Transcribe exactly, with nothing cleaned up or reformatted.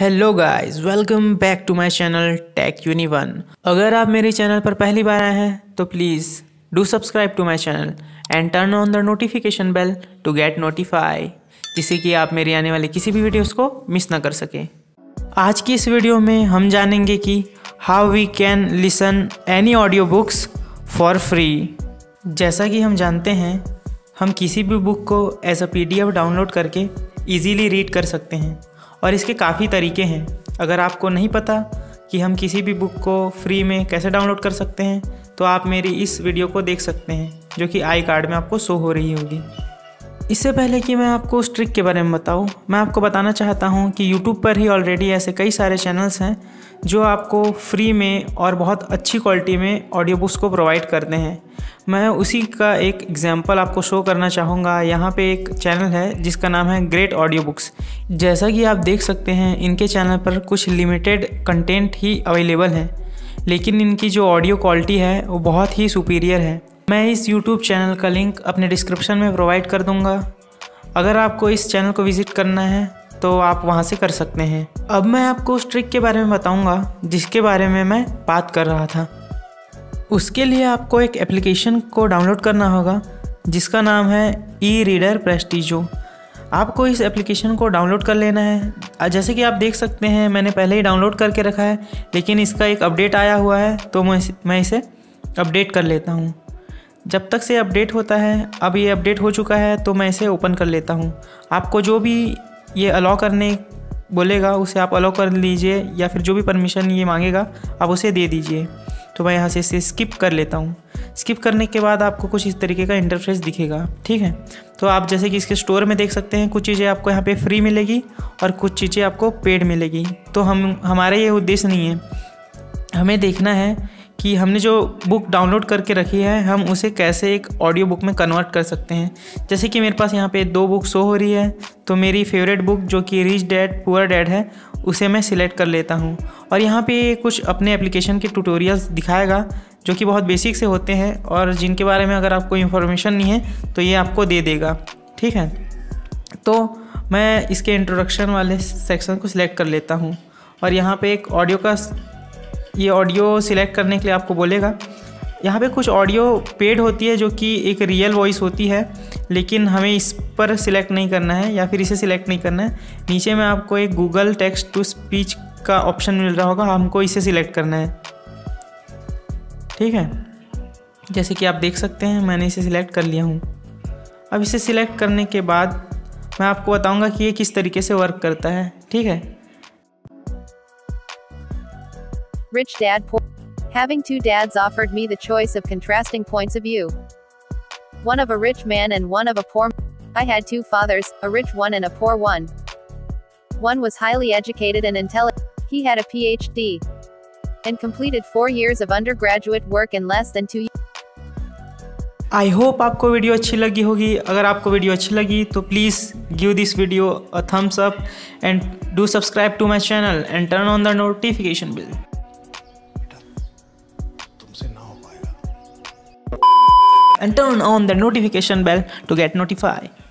Hello guys, welcome back to my channel Tech Uni One. अगर आप मेरे channel पर पहली बार आए हैं तो please do subscribe to my channel and turn on the notification bell to get notify, जिससे कि आप मेरी आने वाली किसी भी वीडियोस को मिस ना कर सकें। आज की इस वीडियो में हम जानेंगे कि how we can listen any audio books for free. जैसा कि हम जानते हैं, हम किसी भी बुक को as a P D F download करके ईजीली रीड कर सकते हैं और इसके काफ़ी तरीके हैं। अगर आपको नहीं पता कि हम किसी भी बुक को फ्री में कैसे डाउनलोड कर सकते हैं तो आप मेरी इस वीडियो को देख सकते हैं, जो कि आई कार्ड में आपको शो हो रही होगी। इससे पहले कि मैं आपको उस ट्रिक के बारे में बताऊं, मैं आपको बताना चाहता हूं कि YouTube पर ही ऑलरेडी ऐसे कई सारे चैनल्स हैं जो आपको फ्री में और बहुत अच्छी क्वालिटी में ऑडियो बुक्स को प्रोवाइड करते हैं। मैं उसी का एक एग्जांपल आपको शो करना चाहूँगा। यहाँ पे एक चैनल है जिसका नाम है ग्रेट ऑडियो बुक्स। जैसा कि आप देख सकते हैं, इनके चैनल पर कुछ लिमिटेड कंटेंट ही अवेलेबल है, लेकिन इनकी जो ऑडियो क्वालिटी है वो बहुत ही सुपीरियर है। मैं इस यूट्यूब चैनल का लिंक अपने डिस्क्रिप्शन में प्रोवाइड कर दूंगा। अगर आपको इस चैनल को विज़िट करना है तो आप वहां से कर सकते हैं। अब मैं आपको उस ट्रिक के बारे में बताऊंगा जिसके बारे में मैं बात कर रहा था। उसके लिए आपको एक एप्लीकेशन को डाउनलोड करना होगा जिसका नाम है ई रीडर प्रेस्टिजो। आपको इस एप्लीकेशन को डाउनलोड कर लेना है। जैसे कि आप देख सकते हैं, मैंने पहले ही डाउनलोड करके रखा है, लेकिन इसका एक अपडेट आया हुआ है तो मैं इसे अपडेट कर लेता हूँ। जब तक से अपडेट होता है, अब ये अपडेट हो चुका है तो मैं इसे ओपन कर लेता हूँ। आपको जो भी ये अलाउ करने बोलेगा उसे आप अलाउ कर लीजिए, या फिर जो भी परमिशन ये मांगेगा आप उसे दे दीजिए। तो मैं यहाँ से इसे स्किप कर लेता हूँ। स्किप करने के बाद आपको कुछ इस तरीके का इंटरफेस दिखेगा, ठीक है। तो आप जैसे कि इसके स्टोर में देख सकते हैं, कुछ चीज़ें आपको यहाँ पे फ्री मिलेगी और कुछ चीज़ें आपको पेड मिलेगी। तो हम हमारा ये उद्देश्य नहीं है। हमें देखना है कि हमने जो बुक डाउनलोड करके रखी है हम उसे कैसे एक ऑडियो बुक में कन्वर्ट कर सकते हैं। जैसे कि मेरे पास यहाँ पे दो बुक शो हो रही है, तो मेरी फेवरेट बुक जो कि रिच डैड पुअर डैड है उसे मैं सिलेक्ट कर लेता हूँ। और यहाँ पे कुछ अपने एप्लीकेशन के ट्यूटोरियल्स दिखाएगा जो कि बहुत बेसिक से होते हैं और जिनके बारे में अगर आपको इन्फॉर्मेशन नहीं है तो ये आपको दे देगा, ठीक है। तो मैं इसके इंट्रोडक्शन वाले सेक्शन को सिलेक्ट कर लेता हूँ और यहाँ पर एक ऑडियो का ये ऑडियो सिलेक्ट करने के लिए आपको बोलेगा। यहाँ पे कुछ ऑडियो पेड होती है जो कि एक रियल वॉइस होती है, लेकिन हमें इस पर सिलेक्ट नहीं करना है या फिर इसे सिलेक्ट नहीं करना है। नीचे में आपको एक गूगल टेक्स्ट टू स्पीच का ऑप्शन मिल रहा होगा, हमको इसे सिलेक्ट करना है, ठीक है। जैसे कि आप देख सकते हैं, मैंने इसे सिलेक्ट कर लिया हूँ। अब इसे सिलेक्ट करने के बाद मैं आपको बताऊँगा कि ये किस तरीके से वर्क करता है, ठीक है। Rich Dad Poor Having two dads offered me the choice of contrasting points of view. One of a rich man and one of a poor man. I had two fathers, a rich one and a poor one. One was highly educated and intelligent. He had a P H D and completed four years of undergraduate work in less than two years. I hope आपको video अच्छी लगी होगी। अगर आपको video अच्छी लगी तो please give this video a thumbs up and do subscribe to my channel and turn on the notification bell. And turn on the notification bell to get notified.